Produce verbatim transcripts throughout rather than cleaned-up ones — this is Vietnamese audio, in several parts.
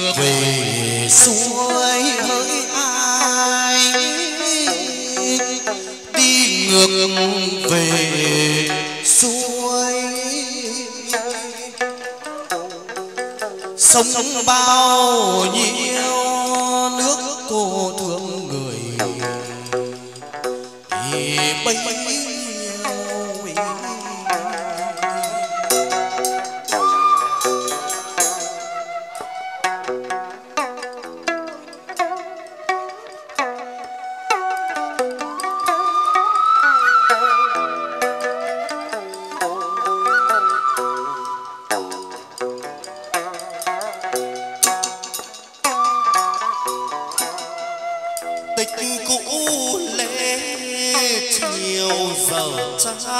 ngược về xuôi hỡi ai, đi ngược về xuôi. Sống bao nhiêu nước cô thương người thì bấy thuyền ai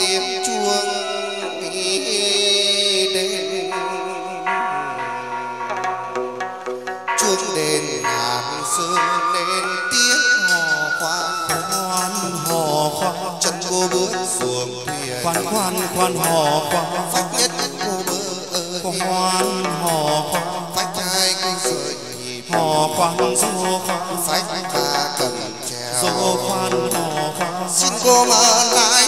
tiếng chuông đền, chuông đền ngàn sương nên tiếng hò khoan khoan hò khoan, chân cô bước xuống thuyền khoan khoan khoan hò khoan, vách nhất cô bơ khoan hò khoan, vách hai cô rời nhịp hò khoan dô khoan, vách ba cầm chèo dô khoan hò khoan, xin cô mở lại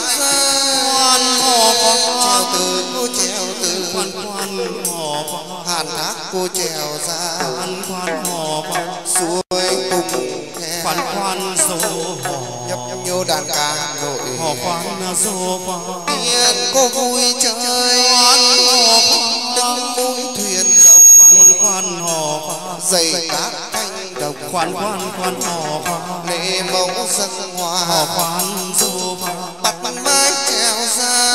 hàn thác cô trèo ra khoan khoan hò khoan, suối cùng theo khoan khoan dô hò, nhấp nhô đàn ca nội hò khoan dô khoan, yên cô vui chơi khoan hò khoan, đứng mũi thuyền khoan khoan hò khoan, giày cát thanh đồng khoan khoan khoan hò khoan, lễ mẫu sắc hoa hò khoan dô khoan, bắt mái trèo ra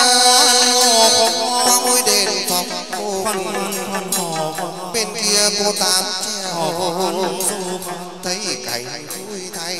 qua ngôi đền phòng cô bên kia cô tám trèo thấy cảnh vui thay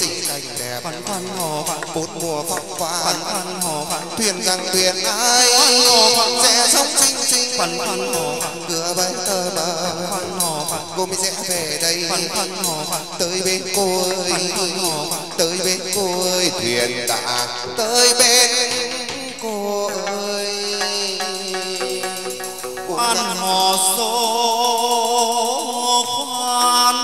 xinh cảnh đẹp khoan khoan hò khoan, bốn mùa phong khoan khoan khoan hò khoan, thuyền rằng thuyền ai khoan hò khoan, rẽ sóng xinh xinh khoan khoan hò khoan, cửa bến tơ bờ khoan hò khoan, cô mới rẽ về đây khoan khoan hò khoan, tới bên cô ơi tới bên cô ơi thuyền đã tới bên cô ơi khoan hò dô khoan,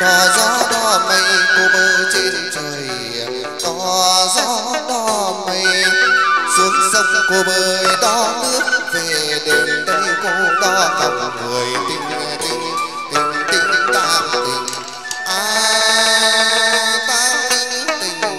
đò gió đò mây cô bơ trên trời, đò gió đò mây xuống sông cô bơi đo nước về đến đây cô đo lòng người tình tình tình tình tam tình a tam tình tình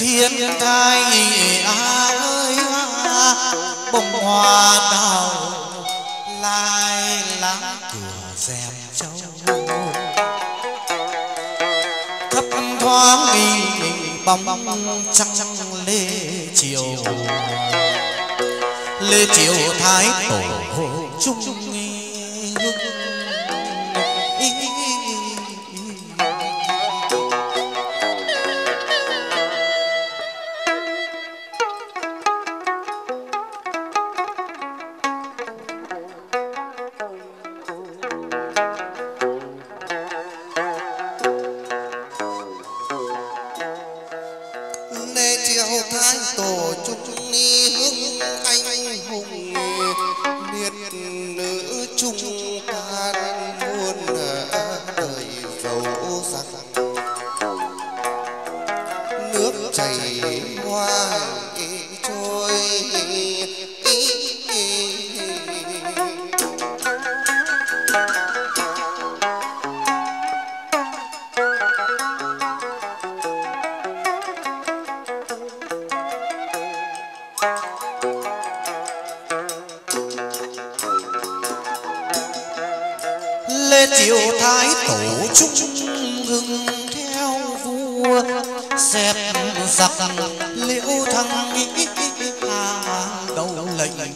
thiên thai a ơi a, bông hoa đào lai lá cửa rèm châu thấp thoáng nghìn bóng trăng lê chiều lê chiều thái tổ hồ chung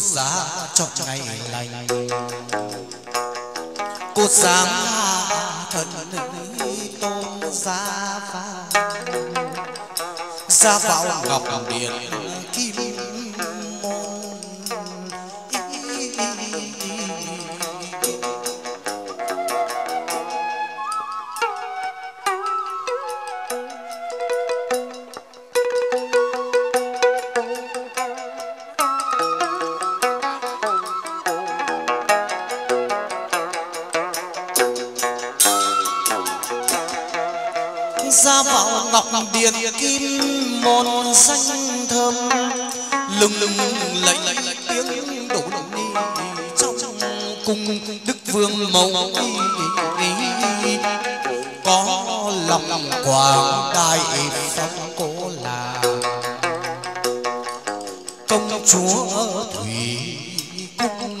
giá chọn ngày lành cô dám hạ thần tôn giá giá vào ngọc điện kim môn ra vào ngọc điện kim môn xanh thơm lừng lừng lạy lạy tiếng đổ đi trong cung đức vương mẫu có lòng quảng đại phong cố là công chúa thủy cung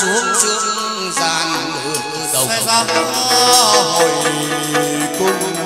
xuống dương gian nửa đầu hồi cung.